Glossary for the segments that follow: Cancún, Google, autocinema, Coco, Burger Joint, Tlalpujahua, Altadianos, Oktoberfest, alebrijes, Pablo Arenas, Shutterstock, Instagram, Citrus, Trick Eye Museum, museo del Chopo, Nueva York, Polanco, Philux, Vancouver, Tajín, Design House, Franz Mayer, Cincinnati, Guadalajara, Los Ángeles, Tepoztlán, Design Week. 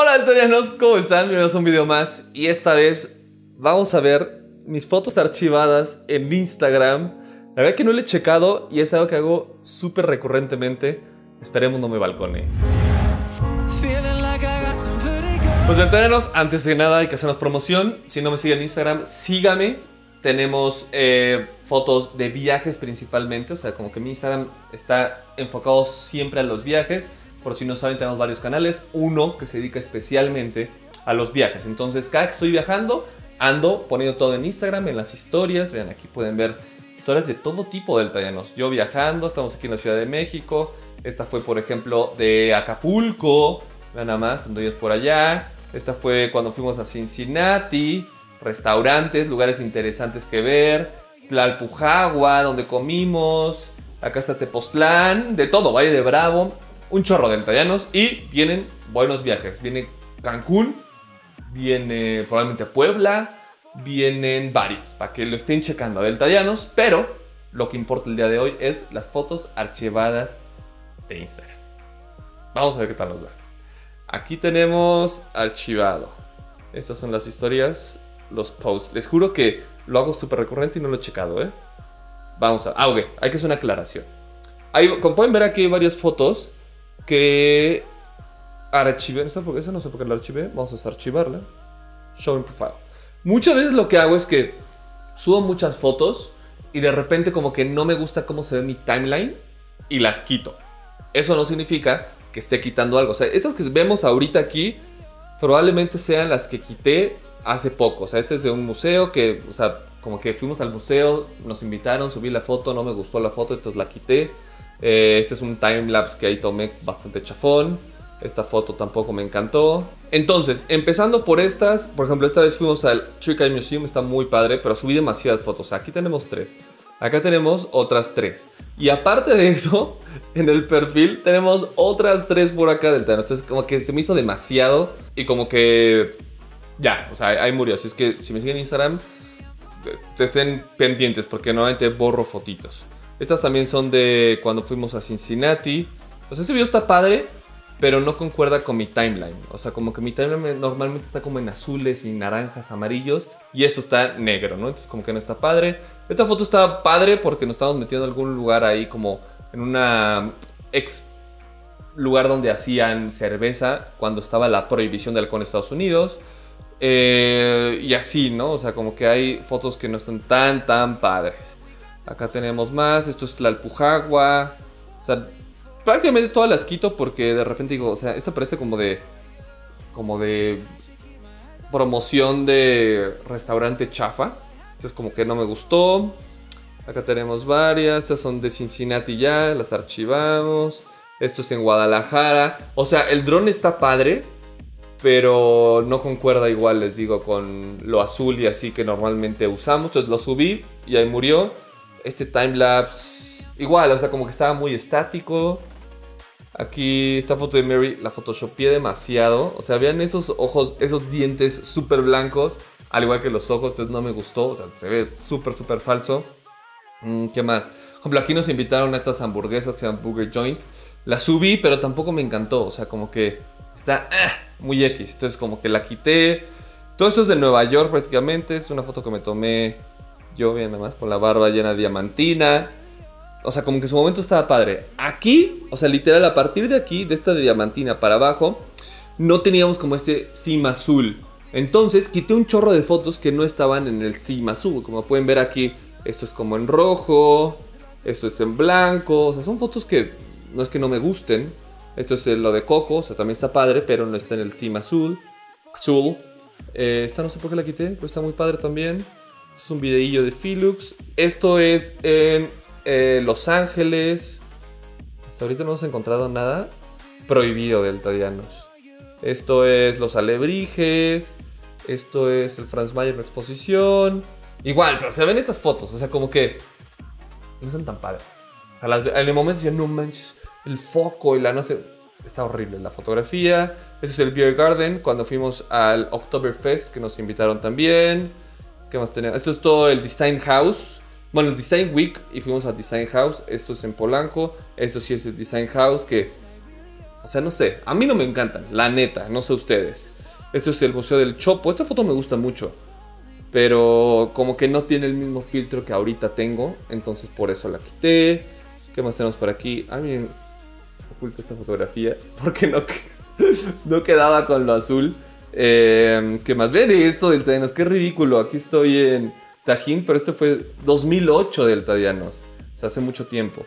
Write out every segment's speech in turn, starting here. Hola Altadianos, ¿cómo están? Bienvenidos a un video más y esta vez vamos a ver mis fotos archivadas en Instagram. La verdad que no lo he checado y es algo que hago súper recurrentemente. Esperemos no me balcone. Pues Altadianos, antes de nada hay que hacernos promoción. Si no me siguen en Instagram, sígame. Tenemos fotos de viajes principalmente, o sea, como que mi Instagram está enfocado siempre a los viajes. Por si no saben, tenemos varios canales, uno que se dedica especialmente a los viajes. Entonces, cada que estoy viajando, ando poniendo todo en Instagram, en las historias. Vean, aquí pueden ver historias de todo tipo de Altadianos. Yo viajando, estamos aquí en la Ciudad de México. Esta fue, por ejemplo, de Acapulco, vean nada más, donde ellos por allá. Esta fue cuando fuimos a Cincinnati, restaurantes, lugares interesantes que ver. Tlalpujahua, donde comimos. Acá está Tepoztlán, de todo, Valle de Bravo. Un chorro de Altadianos y vienen buenos viajes. Viene Cancún, viene probablemente Puebla, vienen varios, para que lo estén checando a Altadianos, pero lo que importa el día de hoy es las fotos archivadas de Instagram. Vamos a ver qué tal nos va. Aquí tenemos archivado. Estas son las historias, los posts. Les juro que lo hago súper recurrente y no lo he checado, ¿eh? Vamos a... Ah, ok, hay que hacer una aclaración. Ahí, como pueden ver, aquí hay varias fotos que archivé. Esa no sé por qué la archivé. Vamos a desarchivarla. Show in profile. Muchas veces lo que hago es que subo muchas fotos y de repente como que no me gusta cómo se ve mi timeline y las quito. Eso no significa que esté quitando algo. O sea, estas que vemos ahorita aquí probablemente sean las que quité hace poco. O sea, este es de un museo que, o sea, como que fuimos al museo, nos invitaron, subí la foto, no me gustó la foto, entonces la quité. Este es un timelapse que ahí tomé bastante chafón. Esta foto tampoco me encantó. Entonces, empezando por estas. Por ejemplo, esta vez fuimos al Trick Eye Museum. Está muy padre, pero subí demasiadas fotos. Aquí tenemos 3. Acá tenemos otras 3. Y aparte de eso, en el perfil tenemos otras 3 por acá del Tano. Entonces, como que se me hizo demasiado. Y como que... ya, o sea, ahí murió. Así es que si me siguen en Instagram, estén pendientes, porque normalmente borro fotitos. Estas también son de cuando fuimos a Cincinnati. O sea, este video está padre, pero no concuerda con mi timeline. O sea, como que mi timeline normalmente está como en azules y naranjas, amarillos. Y esto está negro, ¿no? Entonces como que no está padre. Esta foto está padre porque nos estamos metiendo en algún lugar ahí como en una ex lugar donde hacían cerveza cuando estaba la prohibición del alcohol en Estados Unidos. Y así, ¿no? O sea, como que hay fotos que no están tan padres. Acá tenemos más, esto es Tlalpujahua. O sea, prácticamente todas las quito porque de repente digo, o sea, esta parece como de promoción de restaurante chafa. Entonces como que no me gustó. Acá tenemos varias, estas son de Cincinnati ya, las archivamos. Esto es en Guadalajara. O sea, el dron está padre, pero no concuerda igual, les digo, con lo azul y así que normalmente usamos. Entonces lo subí y ahí murió. Este timelapse, igual, o sea, como que estaba muy estático. Aquí, esta foto de Mary, la photoshopeé demasiado. O sea, vean esos ojos, esos dientes súper blancos, al igual que los ojos, entonces no me gustó. O sea, se ve súper falso. ¿Qué más? Por ejemplo, aquí nos invitaron a estas hamburguesas que se llaman Burger Joint. La subí, pero tampoco me encantó. O sea, como que está muy X. Entonces, como que la quité. Todo esto es de Nueva York prácticamente. Es una foto que me tomé yo, bien, nada más, con la barba llena de diamantina. O sea, como que en su momento estaba padre. Aquí, o sea, literal, a partir de aquí, de esta de diamantina para abajo, no teníamos como este theme azul. Entonces, quité un chorro de fotos que no estaban en el theme azul. Como pueden ver aquí, esto es como en rojo, esto es en blanco. O sea, son fotos que no es que no me gusten. Esto es lo de Coco, o sea, también está padre, pero no está en el theme azul. Esta no sé por qué la quité, pero está muy padre también. Esto es un videillo de Philux. Esto es en Los Ángeles. Hasta ahorita no hemos encontrado nada prohibido de Altadianos. Esto es los alebrijes. Esto es el Franz Mayer en exposición. Igual, pero se ven estas fotos. O sea, como que no están tan padres. O sea, en el momento decían, no manches, el foco y la no sé. Está horrible la fotografía. Esto es el Beer Garden cuando fuimos al Oktoberfest que nos invitaron también. ¿Qué más tenemos? Esto es todo el Design House. Bueno, el Design Week y fuimos al Design House. Esto es en Polanco. Esto sí es el Design House que O sea, no sé, a mí no me encantan, la neta, no sé ustedes. Esto es el Museo del Chopo, esta foto me gusta mucho, pero como que no tiene el mismo filtro que ahorita tengo, entonces por eso la quité. ¿Qué más tenemos por aquí? Ah, miren, oculto esta fotografía porque no quedaba con lo azul. ¿Qué más? Ven esto del Altadianos, qué ridículo, aquí estoy en Tajín, pero esto fue 2008 del Altadianos, o sea, hace mucho tiempo.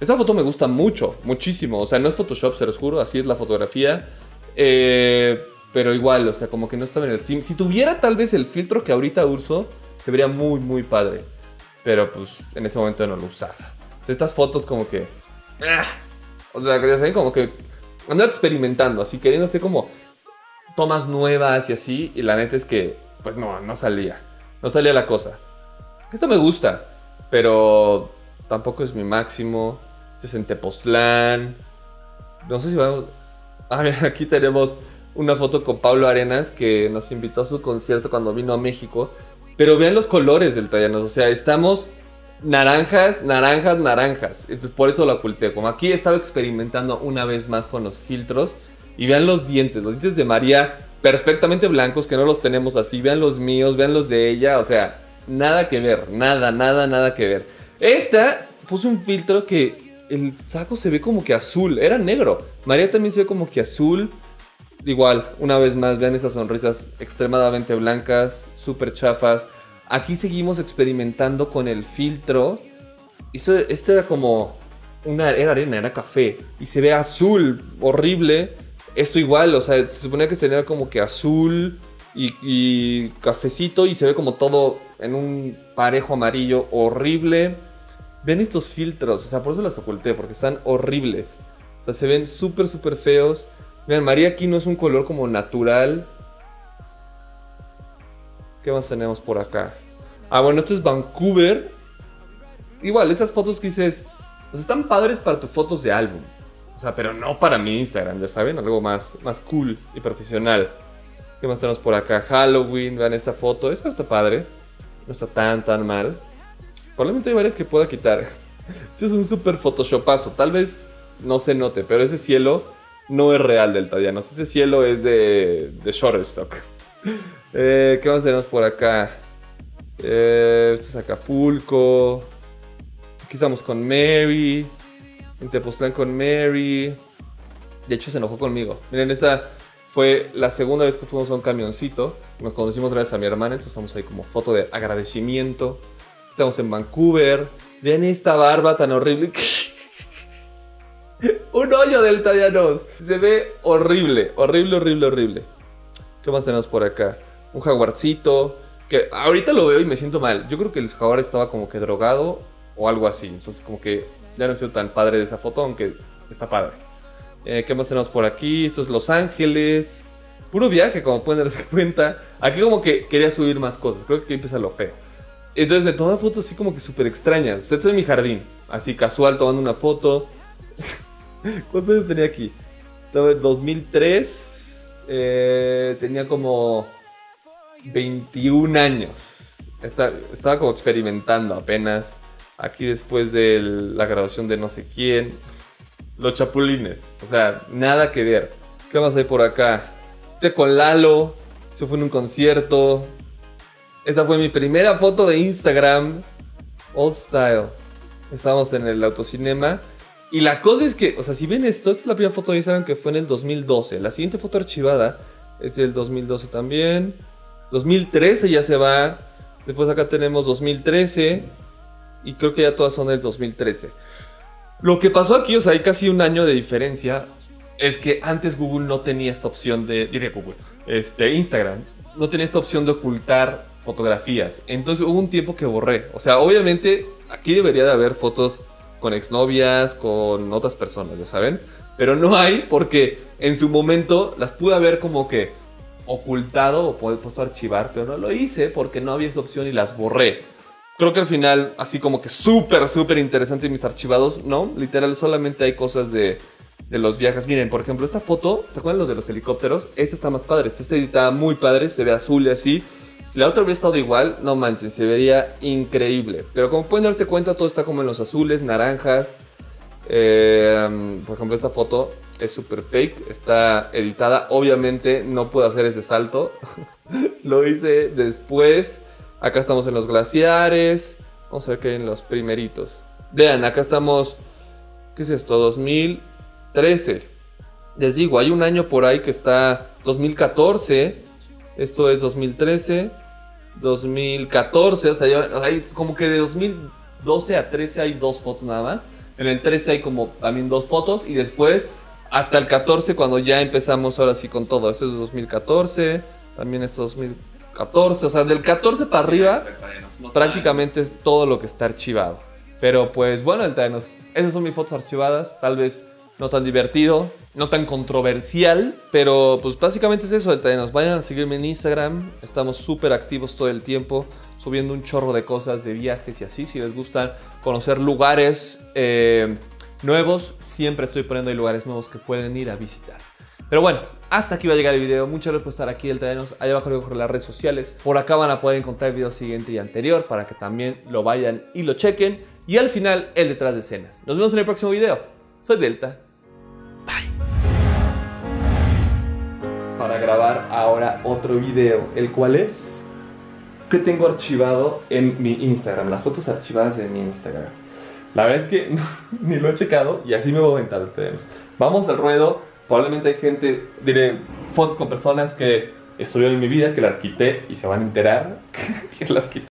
Esta foto me gusta mucho, muchísimo, o sea, no es Photoshop, se los juro, así es la fotografía. Pero igual, o sea, como que no estaba en el team. Si tuviera tal vez el filtro que ahorita uso, se vería muy, muy padre. Pero pues en ese momento no lo usaba. O sea, estas fotos como que... o sea, ya saben, como que andaba experimentando, así queriendo hacer como tomas nuevas y así. Y la neta es que, pues no salía. No salía la cosa. Esta me gusta, pero tampoco es mi máximo. Este es en Tepoztlán. No sé si vamos... Ah, mira, aquí tenemos... una foto con Pablo Arenas, que nos invitó a su concierto cuando vino a México. Pero vean los colores del Altadianos. O sea, estamos naranjas, naranjas, naranjas. Entonces por eso lo oculté. Como aquí estaba experimentando una vez más con los filtros. Y vean los dientes de María perfectamente blancos, que no los tenemos así. Vean los míos, vean los de ella. O sea, nada que ver, nada que ver. Esta, puse un filtro que el saco se ve como que azul. Era negro. María también se ve como que azul. Igual, una vez más, vean esas sonrisas extremadamente blancas, súper chafas. Aquí seguimos experimentando con el filtro. Este era como... era arena, era café. Y se ve azul, horrible. Esto igual, o sea, se suponía que tenía como que azul y cafecito. Y se ve como todo en un parejo amarillo horrible. Vean estos filtros, o sea, por eso los oculté, porque están horribles. O sea, se ven súper, súper feos. Miren, María aquí no es un color como natural. ¿Qué más tenemos por acá? Ah, bueno, esto es Vancouver. Igual, esas fotos que dices... pues están padres para tus fotos de álbum. O sea, pero no para mi Instagram, ya saben. Algo más cool y profesional. ¿Qué más tenemos por acá? Halloween, vean esta foto. Esta está padre. No está tan mal. Probablemente hay varias que pueda quitar. Este es un súper photoshopazo. Tal vez no se note, pero ese cielo... no es real del Altadianos. Ese cielo es de Shutterstock. ¿Qué más tenemos por acá? Esto es Acapulco. Aquí estamos con Mary. En Tepoztlán con Mary. De hecho, se enojó conmigo. Miren, esa fue la segunda vez que fuimos a un camioncito. Nos conocimos gracias a mi hermana. Entonces estamos ahí como foto de agradecimiento. Estamos en Vancouver. Vean esta barba tan horrible. Un hoyo del Altadianos. Se ve horrible, horrible, horrible, horrible. ¿Qué más tenemos por acá? Un jaguarcito. Que ahorita lo veo y me siento mal. Yo creo que el jaguar estaba como que drogado o algo así. Entonces como que ya no he sido tan padre de esa foto, aunque está padre. ¿Qué más tenemos por aquí? Esto es Los Ángeles. Puro viaje, como pueden darse cuenta. Aquí como que quería subir más cosas. Creo que aquí empieza lo feo. Entonces me tomé fotos así como que súper extrañas. Esto es mi jardín. Así casual, tomando una foto. ¿Cuántos años tenía aquí? Estaba en 2003. Tenía como 21 años. Estaba como experimentando apenas. Aquí después de la graduación de no sé quién. Los chapulines. O sea, nada que ver. ¿Qué más hay por acá? Este con Lalo. Eso fue en un concierto. Esta fue mi primera foto de Instagram. Old Style. Estábamos en el autocinema. Y la cosa es que, o sea, si ven esto, esta es la primera foto de Instagram que fue en el 2012. La siguiente foto archivada es del 2012 también. 2013 ya se va. Después acá tenemos 2013. Y creo que ya todas son del 2013. Lo que pasó aquí, o sea, hay casi un año de diferencia. Es que antes Google no tenía esta opción de... diré Google. Instagram. No tenía esta opción de ocultar fotografías. Entonces hubo un tiempo que borré. O sea, obviamente aquí debería de haber fotos... con exnovias, con otras personas, ya saben. Pero no hay porque en su momento las pude haber como que ocultado o puesto a archivar, pero no lo hice porque no había esa opción y las borré. Creo que al final, así como que súper interesante mis archivados, ¿no? Literal, solamente hay cosas de los viajes. Miren, por ejemplo, esta foto, ¿te acuerdan los de los helicópteros? Esta está más padre, esta está editada muy padre, se ve azul y así. Si la otra hubiera estado igual, no manchen, se vería increíble. Pero como pueden darse cuenta, todo está como en los azules, naranjas. Por ejemplo, esta foto es súper fake, está editada. Obviamente no puedo hacer ese salto. Lo hice después. Acá estamos en los glaciares. Vamos a ver qué hay en los primeritos. Vean, acá estamos... ¿Qué es esto? 2013. Les digo, hay un año por ahí que está... 2014. Esto es 2013. 2014. O sea, hay como que de 2012 a 13 hay dos fotos nada más. En el 13 hay como también dos fotos. Y después hasta el 14 cuando ya empezamos ahora sí con todo. Esto es 2014. También esto es 2014. O sea, del 14 para arriba prácticamente es todo lo que está archivado. Pero pues bueno, Altadianos, esas son mis fotos archivadas. Tal vez no tan divertido, no tan controversial. Pero pues básicamente es eso, Altadianos. Vayan a seguirme en Instagram. Estamos súper activos todo el tiempo, subiendo un chorro de cosas, de viajes y así. Si les gusta conocer lugares nuevos, siempre estoy poniendo ahí lugares nuevos que pueden ir a visitar. Pero bueno, hasta aquí va a llegar el video. Muchas gracias por estar aquí, Altadianos. Allá abajo les dejo las redes sociales. Por acá van a poder encontrar el video siguiente y anterior para que también lo vayan y lo chequen. Y al final, el detrás de escenas. Nos vemos en el próximo video. Soy Delta. Bye. Para grabar ahora otro video, el cual es... que tengo archivado en mi Instagram, las fotos archivadas de mi Instagram. La verdad es que ni lo he checado y así me voy a aventar, Altadianos. Vamos al ruedo, probablemente hay gente, diré, fotos con personas que estuvieron en mi vida, que las quité y se van a enterar que las quité.